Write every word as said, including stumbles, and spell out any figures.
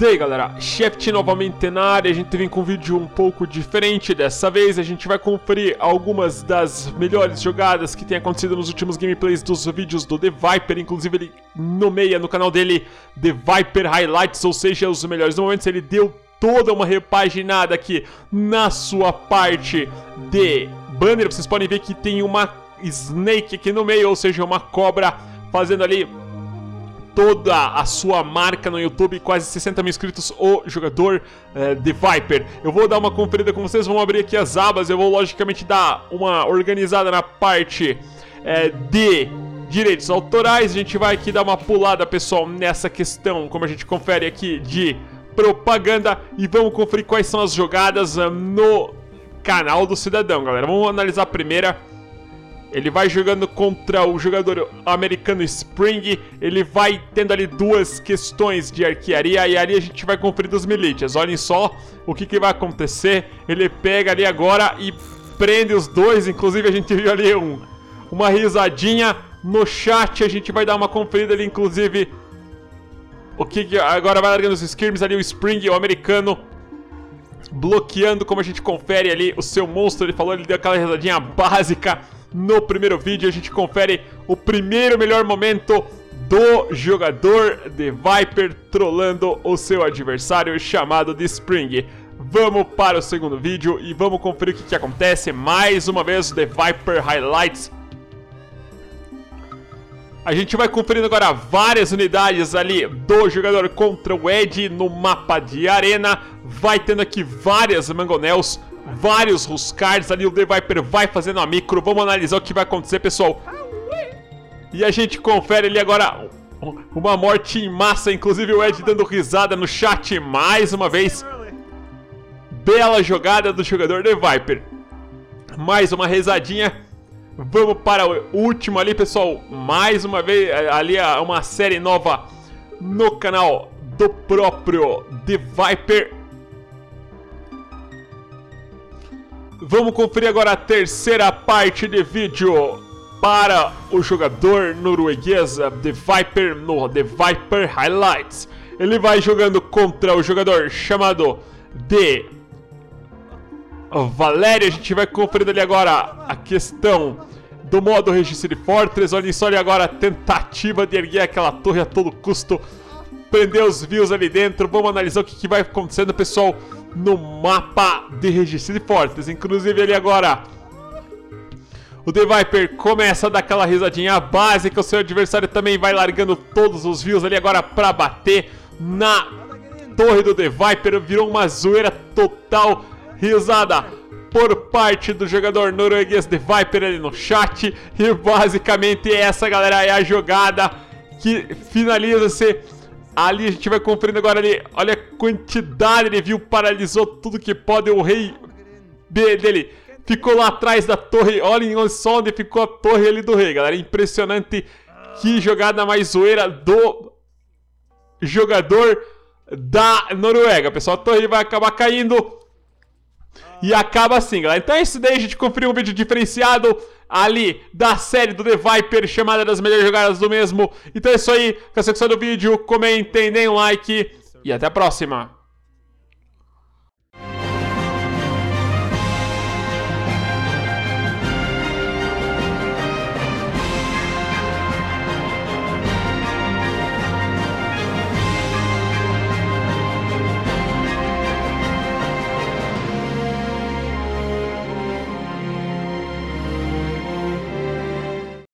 Daí galera, Shaft novamente na área, a gente vem com um vídeo um pouco diferente dessa vez. A gente vai conferir algumas das melhores jogadas que tem acontecido nos últimos gameplays dos vídeos do The Viper. Inclusive ele nomeia no canal dele The Viper Highlights, ou seja, os melhores momentos. Ele deu toda uma repaginada aqui na sua parte de banner. Vocês podem ver que tem uma snake aqui no meio, ou seja, uma cobra fazendo ali toda a sua marca no YouTube, quase sessenta mil inscritos, o jogador eh, The Viper. Eu vou dar uma conferida com vocês, vamos abrir aqui as abas, eu vou logicamente dar uma organizada na parte eh, de direitos autorais. A gente vai aqui dar uma pulada, pessoal, nessa questão, como a gente confere aqui, de propaganda, e vamos conferir quais são as jogadas eh, no canal do cidadão, galera. Vamos analisar a primeira. Ele vai jogando contra o jogador americano Spring. Ele vai tendo ali duas questões de arquearia, e ali a gente vai conferir dos milícias. Olhem só o que, que vai acontecer. Ele pega ali agora e prende os dois. Inclusive a gente viu ali um, uma risadinha no chat. A gente vai dar uma conferida ali, inclusive. O que, que agora vai largando os skirms ali, o Spring, o americano, bloqueando, como a gente confere ali o seu monstro. Ele falou, ele deu aquela risadinha básica. No primeiro vídeo a gente confere o primeiro melhor momento do jogador The Viper trollando o seu adversário chamado de Spring. Vamos para o segundo vídeo e vamos conferir o que, que acontece. Mais uma vez The Viper Highlights. A gente vai conferindo agora várias unidades ali do jogador contra o Ed no mapa de arena. Vai tendo aqui várias mangonels, vários ruscards ali, o The Viper vai fazendo a micro. Vamos analisar o que vai acontecer, pessoal. E a gente confere ali agora uma morte em massa, inclusive o Ed dando risada no chat mais uma vez. Bela jogada do jogador The Viper. Mais uma risadinha. Vamos para o último ali, pessoal. Mais uma vez ali uma série nova no canal do próprio The Viper. Vamos conferir agora a terceira parte de vídeo para o jogador norueguês The Viper no The Viper Highlights. Ele vai jogando contra o jogador chamado de Valerian. A gente vai conferindo ali agora a questão do modo Registro de Fortress. Olha só ali agora a tentativa de erguer aquela torre a todo custo, prender os views ali dentro. Vamos analisar o que, que vai acontecendo, pessoal, no mapa de Registro de Fortress. Inclusive ali agora o The Viper começa a dar aquela risadinha básica. O seu adversário também vai largando todos os views ali agora pra bater na torre do The Viper. Virou uma zoeira total. Risada por parte do jogador norueguês The Viper ali no chat. E basicamente essa, galera, é a jogada que finaliza-se. Ali a gente vai conferindo agora ali, olha a quantidade de view, paralisou tudo que pode, o rei dele ficou lá atrás da torre, olhem só onde ficou a torre ali do rei, galera, impressionante, que jogada mais zoeira do jogador da Noruega, pessoal, a torre vai acabar caindo e acaba assim, galera. Então é isso daí, a gente conferiu um vídeo diferenciado ali da série do The Viper, chamada das melhores jogadas do mesmo. Então é isso aí, se vocês gostaram do vídeo, comentem, deem um like e até a próxima.